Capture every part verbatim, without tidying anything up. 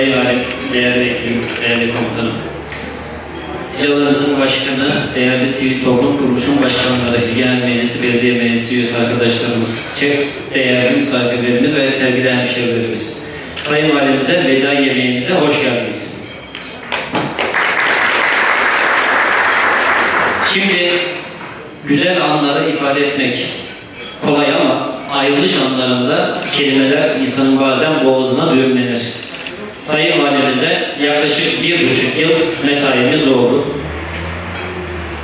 Sayın Arif, değerli vekilim, değerli komutanım, Ticalarımızın başkanı, değerli sivil toplum kuruluşun başkanları, genel meclisi, belediye meclisi üyesi arkadaşlarımız, değerli misafirlerimiz ve sevgili hemşehrilerimiz, Sayın Valimize veda yemeğimize hoş geldiniz. Şimdi güzel anları ifade etmek kolay ama ayrılış anlarında kelimeler insanın bazen boğazına düğümlenir. Sayın Valimizde yaklaşık bir buçuk yıl mesaimiz oldu.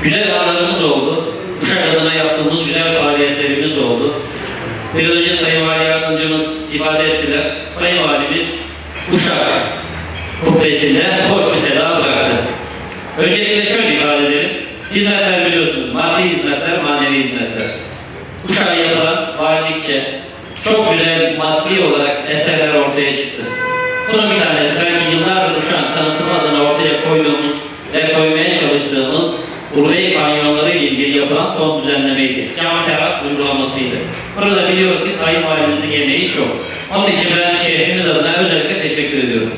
Güzel anlarımız oldu. Uşak adına yaptığımız güzel faaliyetlerimiz oldu. Bir önce Sayın Vali Yardımcımız ifade ettiler. Sayın Valimiz Uşak kubbesinde hoş bir seda bıraktı. Öncelikle şöyle ifade edelim. Hizmetler biliyorsunuz. Maddi hizmetler, manevi hizmetler. Uşak'a yapılan valilikçe çok güzel maddi olarak eserler ortaya çıktı. Bunun bir tanesi belki yıllardır Uşak'ın tanıtım adına ortaya koyduğumuz ve koymaya çalıştığımız Ulubey banyonları ile ilgili yapılan son düzenlemeydi. Cam teras uygulamasıydı. Burada biliyoruz ki Sayın Valimizin yemeği çok. Onun için ben şehrimiz adına özellikle teşekkür ediyorum.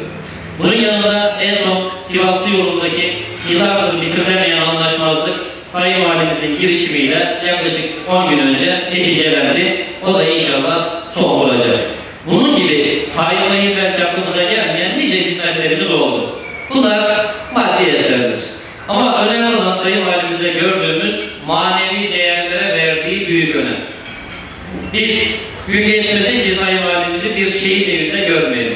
Bunun yanında en son Sivaslı yolundaki yıllardır bitirilemeyen anlaşmazlık Sayın Valimizin girişimiyle yaklaşık on gün önce neticelendi. O da inşallah son olacak. Bunun gibi saymayı belki aklımıza gelmeyen nice hizmetlerimiz oldu. Bunlar maddi eserdir. Ama önemli olan Sayın Valimizde gördüğümüz manevi değerlere verdiği büyük önem. Biz gün geçmesin ki Sayın Valimizi bir şehit evinde görmeyelim.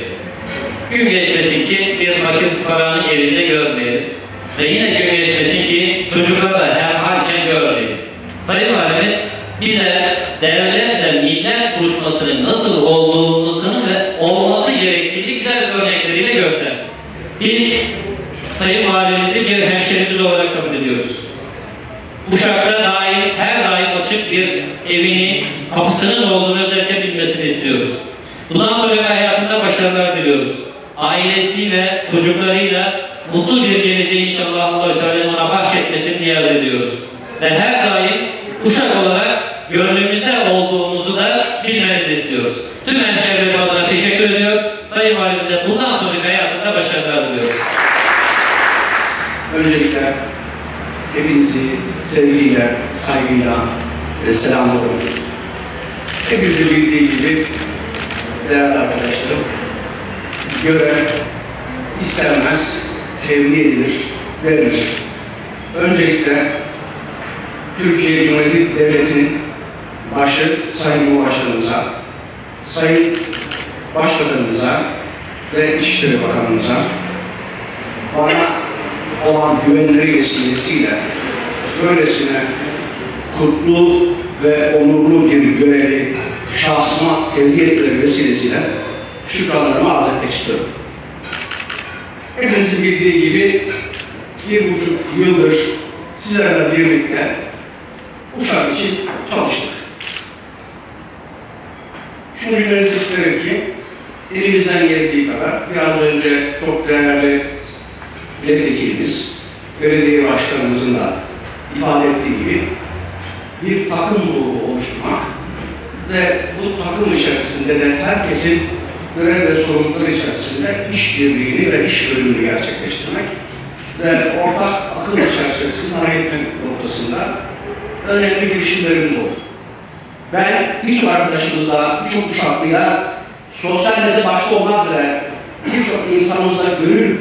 Gün geçmesin ki bir fakir paranın evinde görmeyelim. Ve yine gün geçmesin ki çocuklarla hemhalken görmeyelim. Sayın Valimiz bize devletle millet buluşmasının nasıl olduğumuzun ve olması gerektiğini güzel örnekleriyle göster. Biz Sayın Valimizi bir hemşerimiz olarak kabul ediyoruz. Uşak'ta daim, her daim açık bir evini, kapısının olduğunu özellikle bilmesini istiyoruz. Bundan sonra hayatında başarılar diliyoruz. Ailesiyle, çocuklarıyla mutlu bir geleceği inşallah Allah-u Teala ona bahşetmesini niyaz ediyoruz. Ve her daim Uşak olarak gönlümüzde olduğumuzu da bilmenizi istiyoruz. Tüm hemşehrilerim adına teşekkür ediyor. Sayın Valimize bundan sonraki hayatında başarılar diliyoruz. Öncelikle hepinizi sevgiyle, saygıyla ve selamlıyorum. Hepinizi bildiği gibi değerli arkadaşlarım, görev istenmez, tevdi edilir, verilir. Öncelikle Türkiye Cumhuriyeti Devleti'nin başı Sayın Cumhurbaşkanımıza, Sayın Başbakanımıza ve İçişleri Bakanımıza bana olan güvenleri vesilesiyle böylesine kutlu ve onurlu bir görevi şahsıma tevdi etmeleri vesilesiyle şükranlarımı arz etmek istiyorum. Hepinizin bildiği gibi bir buçuk yıldır sizlerle birlikte Uşak için çalıştık. Şunu bilmenizi isterim ki elimizden geldiği kadar biraz önce çok değerli milletvekilimiz, belediye başkanımızın da ifade ettiği gibi bir takım ruhu oluşturmak ve bu takım içerisinde de herkesin görev ve sorumlulukları içerisinde iş birliğini ve iş bölümünü gerçekleştirmek ve ortak akıl içerisinde hareket etmek noktasında önemli girişimlerimiz oldu. Ben birçok arkadaşımızla, birçok Uşaklıyla, sosyal medyada başta olmak üzere birçok insanımızla gönül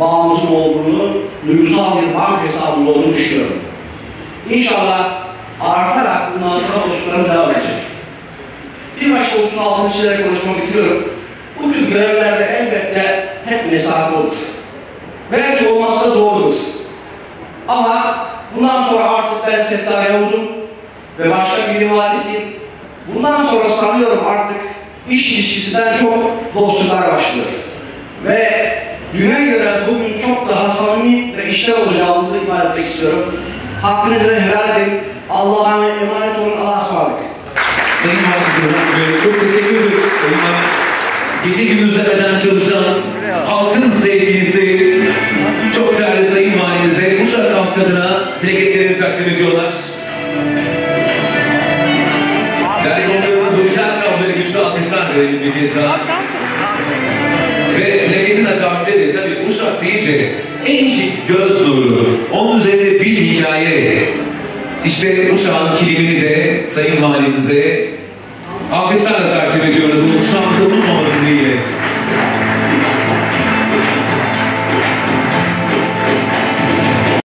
bağımızın olduğunu, duygusal bir bank hesabımız olduğunu düşünüyorum. İnşallah artarak bundan sonra dostlarımız devam edecek. Bir başka hususun altını çizerek konuşmamı bitiriyorum. Bu tür görevlerde elbette hep mesafe olur. Belki olmazsa doğrudur. Ama bundan sonra artık ben Settar Yavuz'um ve başka bir valisiyim. Bundan sonra sanıyorum artık iş ilişkisinden çok dostluklar başlıyor. Ve düne göre bugün çok daha samimi ve işler olacağımızı ifade etmek istiyorum. Hakkınızı helal edin. Allah'a emanet olun. Allah'a ısmarladık. Sayın Valimiz, çok teşekkür ediyoruz. Sayın Valimiz, gece gündüzle beden çalışan halkın sevgilisi, çok değerli Sayın Valimize, Uşak halk adına plaketlerini takdim ediyorlar. Değerli konularımız bu güzel tabloya güçlü alkışlar verelim bir kez daha. Ve Uşak deyince en şık göz nuru, onun üzerine bir hikaye. İşte Uşak'ın kilimini de Sayın Valimize alkışlarla takdim ediyoruz. Bu Uşak'ın bulunmaması diye.